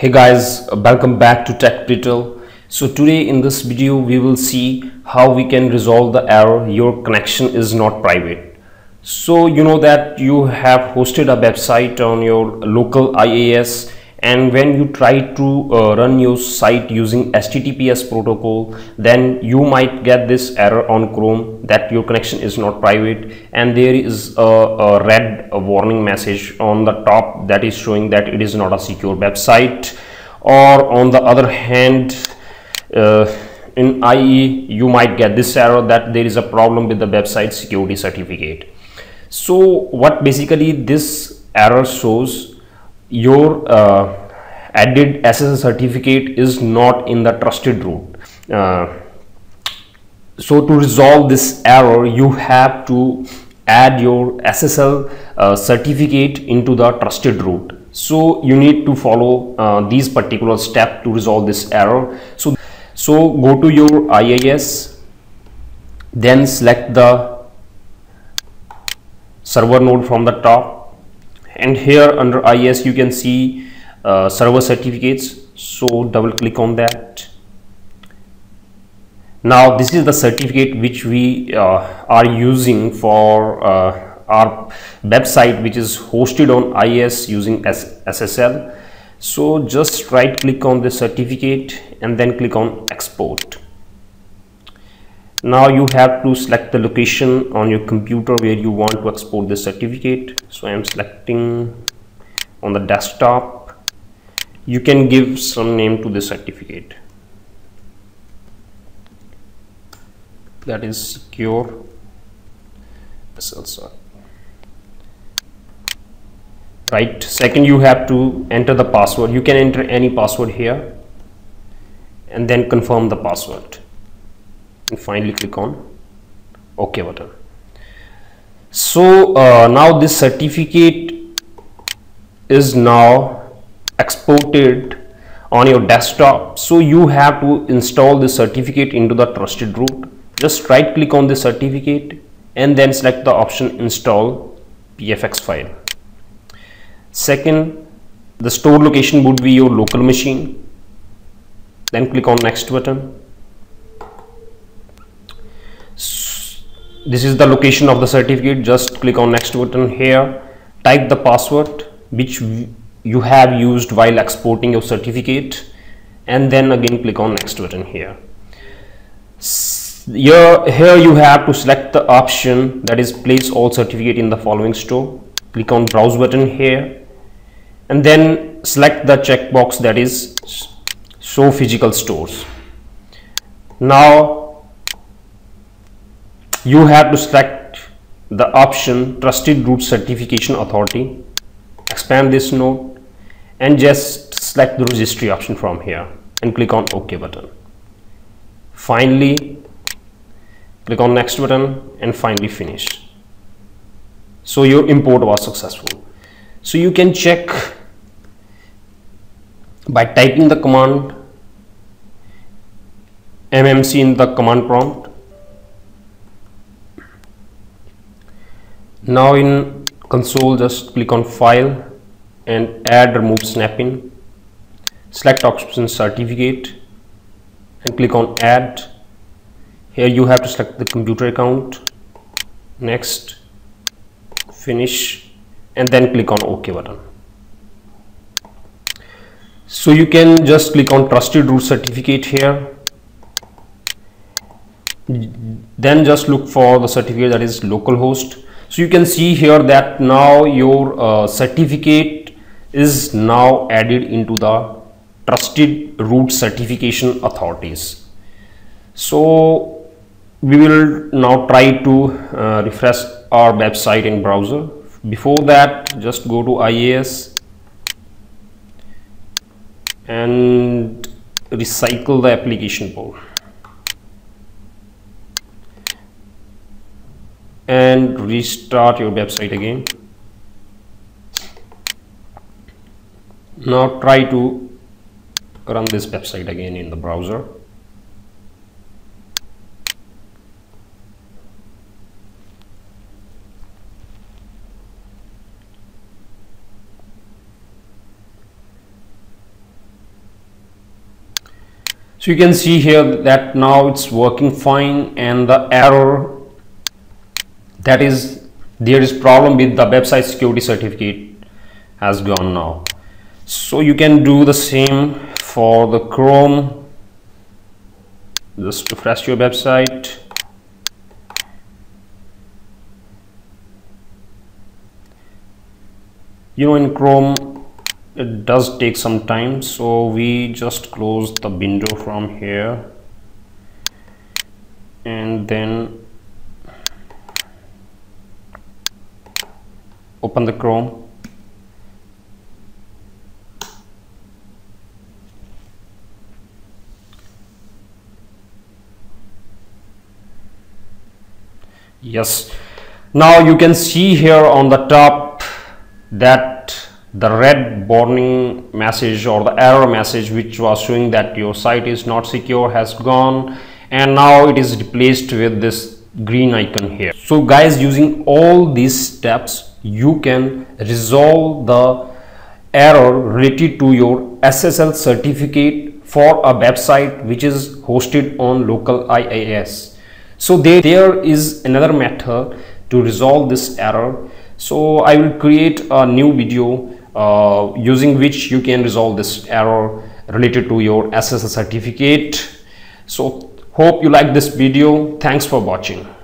Hey guys, welcome back to Tech Pritel. So today in this video we will see how we can resolve the error your connection is not private. So you know that you have hosted a website on your local IIS, and when you try to run your site using HTTPS protocol, then you might get this error on Chrome that your connection is not private, and there is a red warning message on the top that is showing that it is not a secure website. Or on the other hand, in IE you might get this error that there is a problem with the website security certificate. So what basically this error shows, your added SSL certificate is not in the trusted root. So to resolve this error, you have to add your SSL certificate into the trusted root. So you need to follow these particular steps to resolve this error. So go to your IIS, then select the server node from the top. And here under IIS you can see server certificates, so double click on that. Now this is the certificate which we are using for our website which is hosted on IIS using SSL. So just right click on the certificate and then click on export. Now you have to select the location on your computer where you want to export this certificate. So I am selecting on the desktop. You can give some name to the certificate, that is secure SSL. Right, second you have to enter the password. You can enter any password here and then confirm the password. And finally click on OK button. So now this certificate is now exported on your desktop. So you have to install the certificate into the trusted root. Just right click on the certificate and then select the option install PFX file. Second, the stored location would be your local machine. Then click on next button. This is the location of the certificate. Just click on next button here. Type the password which you have used while exporting your certificate, and then again click on next button here. Here you have to select the option that is place all certificate in the following store. Click on browse button here and then select the checkbox that is show physical stores. Now you have to select the option Trusted Root Certification Authority, expand this node and just select the registry option from here and click on OK button. Finally click on next button and finally finish. So your import was successful. So you can check by typing the command MMC in the command prompt. Now in console just click on file and add remove snap-in, select option certificate and click on add. Here you have to select the computer account, next, finish and then click on OK button. So you can just click on Trusted Root Certificate here, then just look for the certificate that is localhost. So you can see here that now your certificate is now added into the Trusted Root Certification Authorities. So we will now try to refresh our website in browser. Before that, just go to IIS and recycle the application pool. And restart your website again. Now try to run this website again in the browser. So you can see here that now it's working fine, and the error that is there is problem with the website security certificate has gone now. So you can do the same for the Chrome. Just refresh your website. You know, in Chrome it does take some time, so we just close the window from here and then open the Chrome. Yes, now you can see here on the top that the red warning message or the error message which was showing that your site is not secure has gone, and now it is replaced with this green icon here. So guys, using all these steps you can resolve the error related to your SSL certificate for a website which is hosted on local IIS. So there is another method to resolve this error. So I will create a new video using which you can resolve this error related to your SSL certificate. So hope you like this video. Thanks for watching.